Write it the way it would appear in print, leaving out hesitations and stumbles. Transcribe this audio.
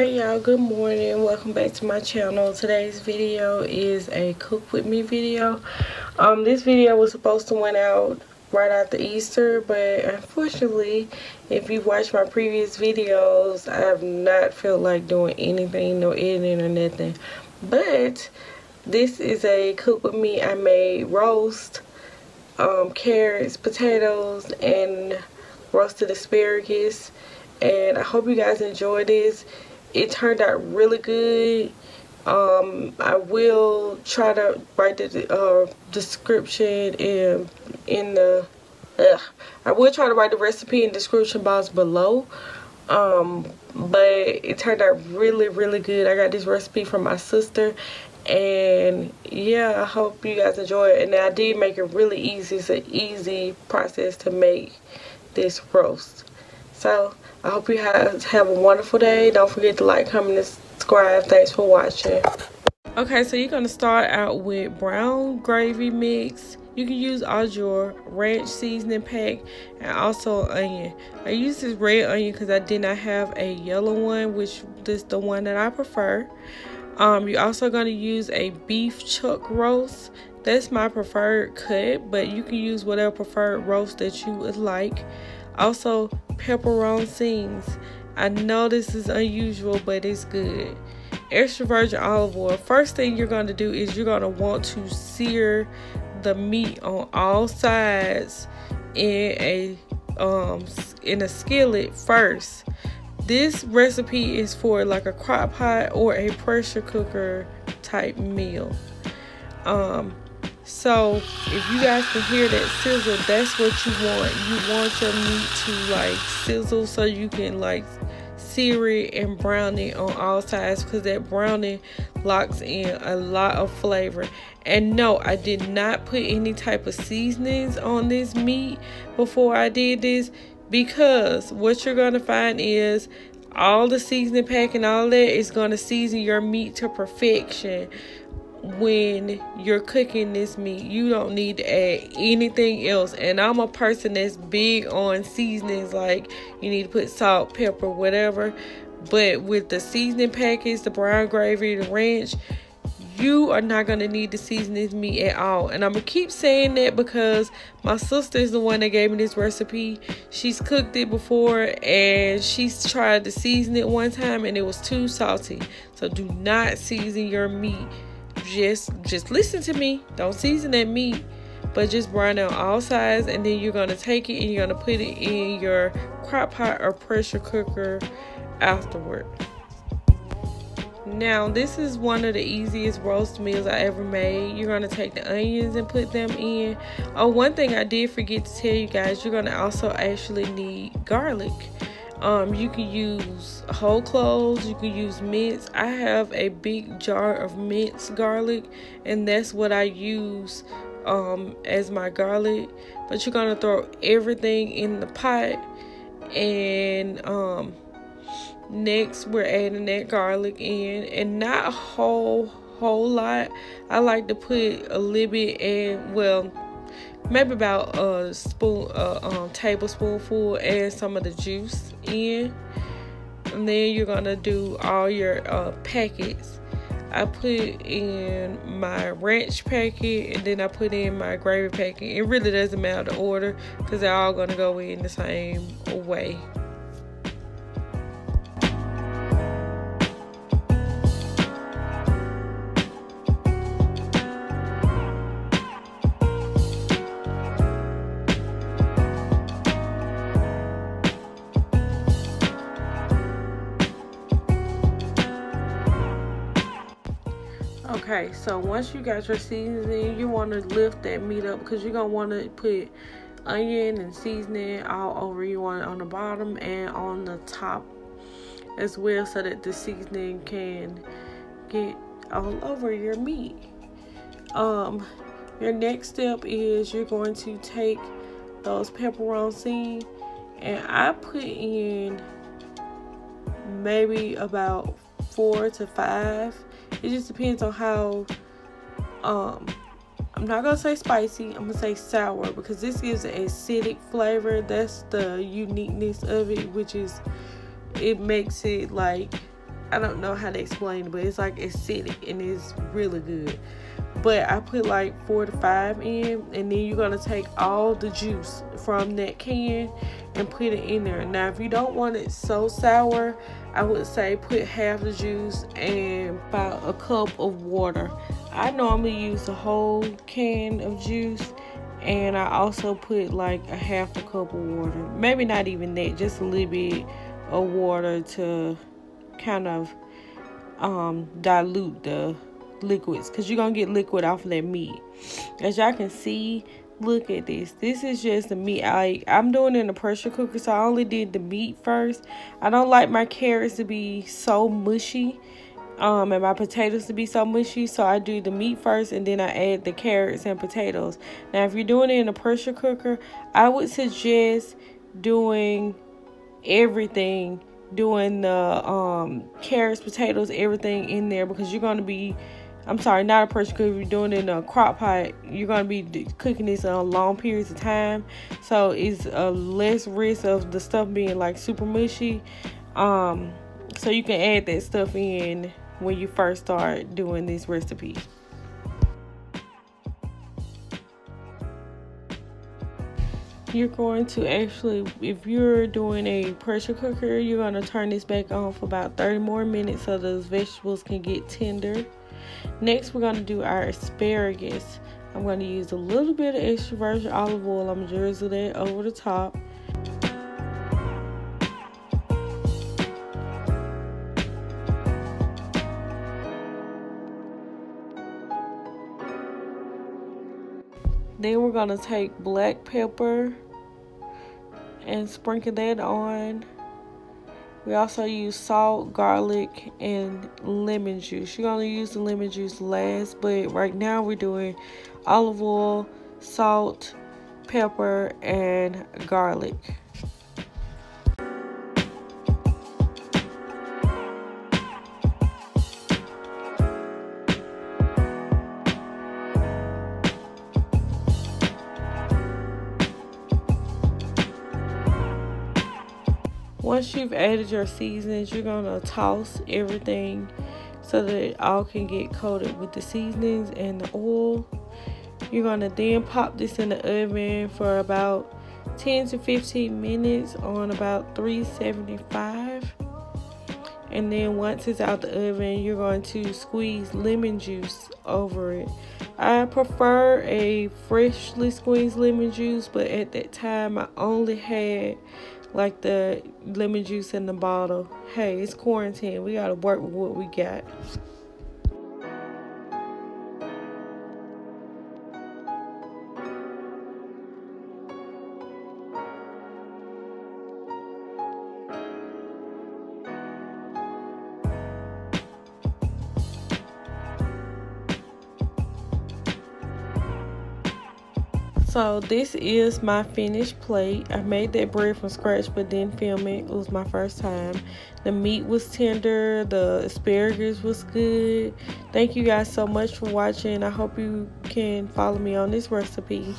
Hey y'all, good morning. Welcome back to my channel. Today's video is a cook with me video. This video was supposed to went out right after Easter, but unfortunately, if you watch my previous videos, I have not felt like doing anything, no editing or nothing. But this is a cook with me. I made roast, carrots, potatoes, and roasted asparagus, and I hope you guys enjoy this. It turned out really good. I will try to write the description I will try to write the recipe in the description box below. But it turned out really good. I got this recipe from my sister, and yeah, I hope you guys enjoy it. And I did make it really easy. It's an easy process to make this roast. So I hope you guys have a wonderful day. Don't forget to like, comment, and subscribe. Thanks for watching. Okay, so you're going to start out with brown gravy mix. You can use all your ranch seasoning pack and also onion. I used this red onion because I did not have a yellow one, which is the one that I prefer. You're also going to use a beef chuck roast. That's my preferred cut, but you can use whatever preferred roast that you would like. Also, pepperoncini. I know this is unusual, but it's good. Extra virgin olive oil. First thing you're going to do is you're going to want to sear the meat on all sides in a skillet first. This recipe is for like a crock pot or a pressure cooker type meal. So if you guys can hear that sizzle, that's what you want. You want your meat to like sizzle so you can like sear it and brown it on all sides, because that browning locks in a lot of flavor. And no, I did not put any type of seasonings on this meat before I did this, because what you're going to find is all the seasoning pack and all that is going to season your meat to perfection. When you're cooking this meat, you don't need to add anything else. And I'm a person that's big on seasonings, like you need to put salt, pepper, whatever. But with the seasoning packets, the brown gravy, the ranch, you are not going to need to season this meat at all. And I'm gonna keep saying that because my sister is the one that gave me this recipe. She's cooked it before and she's tried to season it one time and it was too salty. So do not season your meat. Just listen to me. Don't season that meat, but just brown it on all sides, and then you're gonna take it and you're gonna put it in your crock pot or pressure cooker afterward. Now this is one of the easiest roast meals I ever made. You're gonna take the onions and put them in. Oh, one thing I did forget to tell you guys, you're gonna also actually need garlic. You can use whole cloves, you can use mince. I have a big jar of minced garlic, and that's what I use as my garlic. But you're gonna throw everything in the pot, and next we're adding that garlic in, and not a whole lot. I like to put a little bit, and well, maybe about tablespoonful, and some of the juice in. And then you're gonna do all your packets. I put in my ranch packet, and then I put in my gravy packet. It really doesn't matter the order because they're all gonna go in the same way. Okay, so once you got your seasoning, you want to lift that meat up because you're going to want to put onion and seasoning all over. You want it on the bottom and on the top as well, so that the seasoning can get all over your meat. Your next step is you're going to take those pepperoncini, and I put in maybe about 4 to 5. It just depends on how I'm not gonna say spicy, I'm gonna say sour, because this gives an acidic flavor. That's the uniqueness of it, which is it makes it like I don't know how to explain it, but it's like acidic and it's really good. But I put like 4 to 5 in, and then you're going to take all the juice from that can and put it in there. Now, if you don't want it so sour, I would say put half the juice and about a cup of water. I normally use a whole can of juice, and I also put like a half a cup of water. Maybe not even that, just a little bit of water to kind of dilute the liquids, because you're gonna get liquid off of that meat. As y'all can see, look at this. This is just the meat. I'm doing it in a pressure cooker, so I only did the meat first. I don't like my carrots to be so mushy and my potatoes to be so mushy, so I do the meat first and then I add the carrots and potatoes. Now, if you're doing it in a pressure cooker, I would suggest doing everything, doing the carrots, potatoes, everything in there, because you're going to be, I'm sorry, not a pressure cooker. If you're doing it in a crock pot, you're going to be cooking this on long periods of time, so it's a less risk of the stuff being like super mushy. So you can add that stuff in when you first start doing this recipe. You're going to actually, if you're doing a pressure cooker, you're going to turn this back on for about 30 more minutes so those vegetables can get tender. Next, we're going to do our asparagus. I'm going to use a little bit of extra virgin olive oil. I'm drizzling it over the top. Then we're going to take black pepper and sprinkle that on. We also use salt, garlic, and lemon juice. You're going to use the lemon juice last, but right now we're doing olive oil, salt, pepper, and garlic. Once you've added your seasonings, you're going to toss everything so that it all can get coated with the seasonings and the oil. You're going to then pop this in the oven for about 10 to 15 minutes on about 375. And then once it's out the oven, you're going to squeeze lemon juice over it. I prefer a freshly squeezed lemon juice, but at that time I only had like the lemon juice in the bottle. Hey, it's quarantine. We gotta work with what we got. So this is my finished plate. I made that bread from scratch but didn't film it. It was my first time. The meat was tender. The asparagus was good. Thank you guys so much for watching. I hope you can follow me on this recipe.